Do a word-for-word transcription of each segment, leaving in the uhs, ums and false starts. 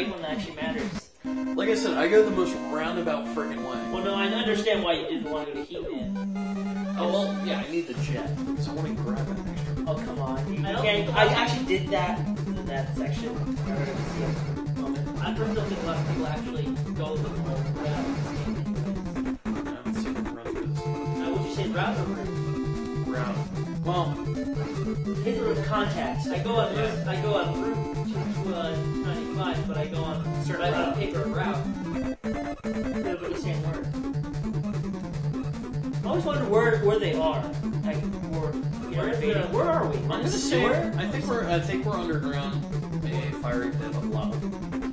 hate one that actually matters. Like I said, I go the most roundabout friggin' way. Well, no, I understand why you didn't want to go to Heat Man. Oh, well, yeah, I need the jet, so I want to grab it. Oh, come on. I okay, I actually did that in that section. I don't think a lot of people actually go the whole route. I don't see what the route is. Now, would you say route or route? Route. Well, paper with contacts. I go on route, I go on route to uh, ninety-five, but I go on sort of route. Paper route. They'll be the same word. I always wonder where, where they are. Like, or, yeah, where are we? I'm gonna say I think we're I think we're underground a fiery pit of lava.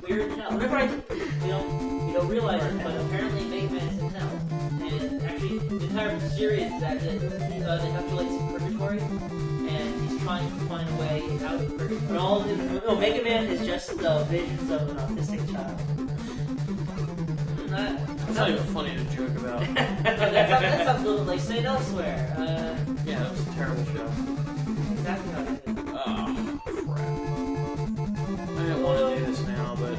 Weird hell. Whenever I you know you don't realize it, but apparently Mega Man is in hell. And actually the entire series is that it uh they have to like purgatory and he's trying to find a way out of purgatory. And all his no Mega Man is just the visions of an autistic child. Not, that's not even funny to joke about. No, that's absolutely said elsewhere. Uh, yeah, that was a terrible show. Exactly how it is. Oh, crap. I didn't want to do this now, but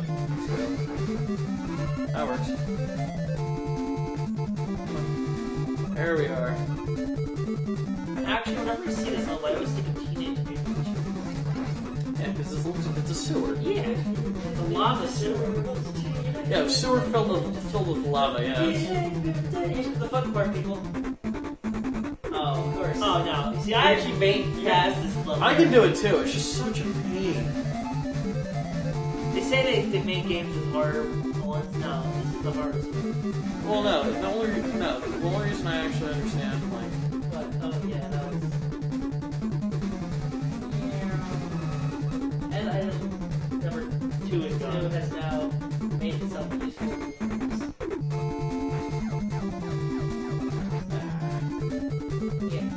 that works. There we are. Actually, whenever you see this level, I always think of Teenage Mutant Ninja Turtles. Yeah, because this looks like it's a sewer. Yeah, the lava sewer. Yeah, sewer filled with, filled with lava, yeah. It's the fun part, people. Oh, of course. Oh, no. See, I actually made past this level. I can do it, too. It's just such a pain. They say they, they make games with harder ones. No, this is the hardest one. Well, no. The only, no, the only reason I actually understand, like... What? Oh, yeah, that was... And I don't... Number two is gone. Two has now... made itself useful. Yeah.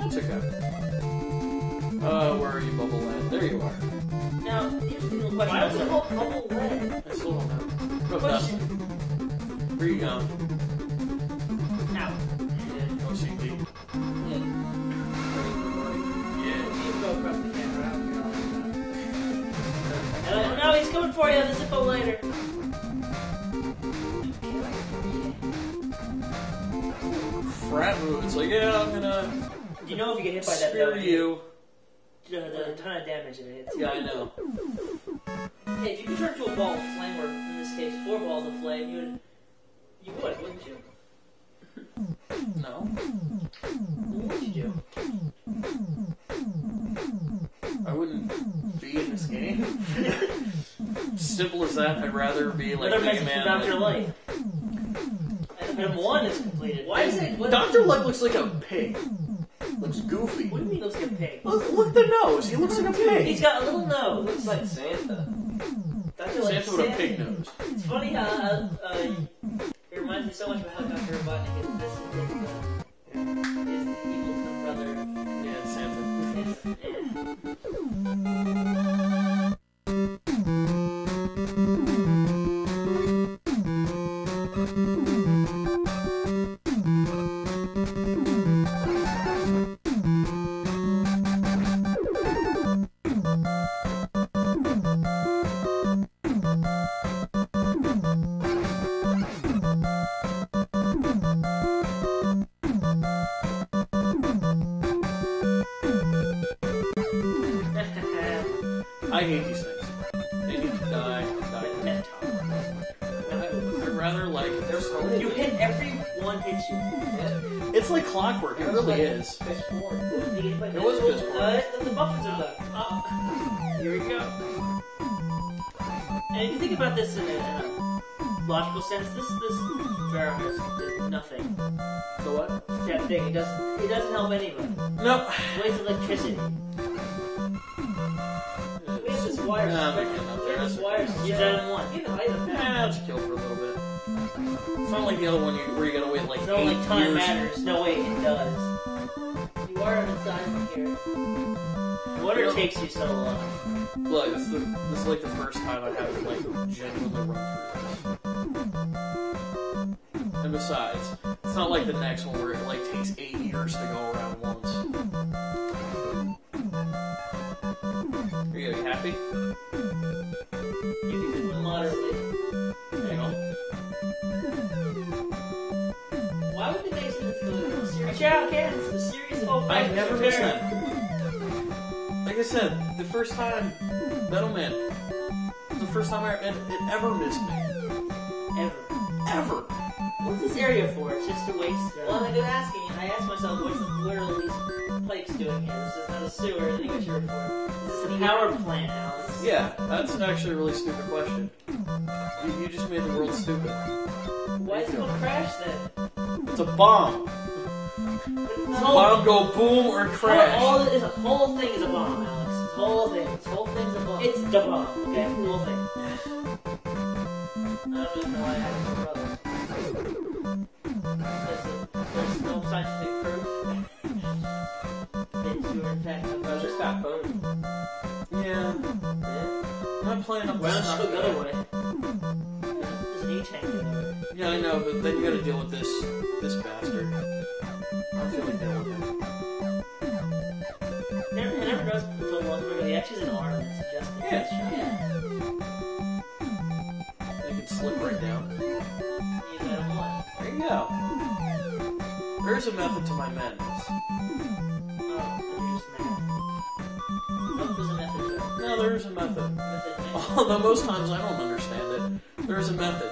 That's okay. Uh, where are you, Bubble Lead? There you are. Now, here's the real question. Why was it called Bubble Lead? I still don't know. Question. Where are you going? Ow. Yeah, go see me. Yeah. Yeah. You can go across the camera. I don't know. No, he's coming for you. There's a phone later. Frat move. It's like, yeah, I'm gonna. Do you know if you get hit by that? Spear you. You know, there's a ton of damage if it hits. Yeah, I know. Hey, if you could turn to a ball of flame, or in this case, four balls of flame, you would, you would, wouldn't you? No. What would you do? I wouldn't be in this game. Simple as that. I'd rather be like Mega Man. Doctor Light. And one is completed. Why is it? Doctor Light looks like a pig. Looks goofy. What do you mean looks like a pig? Look, look the nose. He looks like a pig. He's got a little nose. Looks like Santa. Doctor Light. Santa with a pig nose. It's funny how. Uh, uh, It reminds me so much about how Doctor Robotnik is this and this uh, is the evil brother. Yeah, it's Santa. I hate these things. They need to die, die, die, die. I'd rather, like, there's so you hit every one hits you. Yeah. It's like clockwork, it really like is. It was a fishboard. Uh, the buffets are done. Oh. Here we go. And if you think about this in a, in a logical sense, this this barrel is nothing. So what? It's that thing. It doesn't, it doesn't help anyone. Nope. It wastes electricity. Wire nah, there's wires. You down one. You know, I don't know. Nah, just kill for a little bit. It's not like the other one you, where you're gonna wait like no, eight like time years. Matters. No, wait, it does. You are inside of here. Water you takes know, you so long. Look, this is, the, this is like the first time I haven't like genuinely run through this. And besides, it's not like the next one where it like takes eight years to go around once. Are you happy? You can do letter B. Hang on. Why would the next one's going to Watch out, kids! The series of I've never missed that. Like I said, the first time Metal Man, the first time I it, it ever missed me. Ever. Ever. What's this area for? It's just a waste. Of... Well, I've been asking, and I asked myself, what's the literally these pipes doing here? This is not a sewer, I think it's here for. This is the power plant, Alice. Yeah, that's actually a really stupid question. You, you just made the world stupid. Why is it gonna crash then? It's a bomb. It's a bomb go boom or crash. All, all this whole thing is a bomb, Alex. This whole thing. This whole thing's a bomb. It's the bomb. Okay, the whole thing. I don't even know why I have a brother. Listen, there's no scientific proof that you were attacking my brother. Stop voting. Yeah. Yeah. I'm not playing up well, this. Well, another way. There's an E-tank. Yeah, I know, but then you gotta deal with this, this bastard. I'm feeling deal with him. It never, never goes until one where he actually has an arm that suggests that yeah. Shot. Yeah. They can slip right down. You let him one. There you go. There's a method to my madness. Oh, there's a method to No, there is a method. method Although most times I don't understand it. There is a method.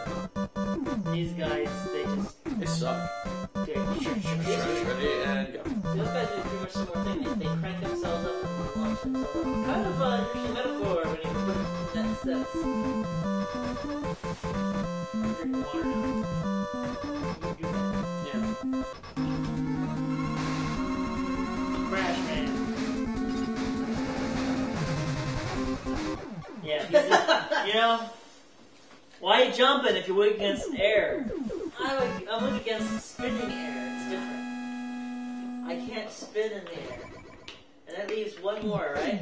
These guys, they just... They suck. Okay. Ready, and go. Those guys do pretty much the similar thing. They, they crank themselves up and launch themselves up. Kind of an interesting metaphor when you put that sense. Drink water now. Yeah. Crash Man. Yeah, he's just, you know... Why are you jumping if you would against air? I would, I would against spinning air. It's different. I can't spin in the air. And that leaves one more, right?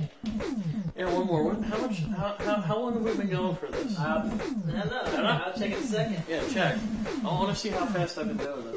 Yeah, one more. What, how much? How, how, how long have we been going for this? Uh, I don't know. I'll check in a second. Yeah, check. I want to see how fast I've been doing this.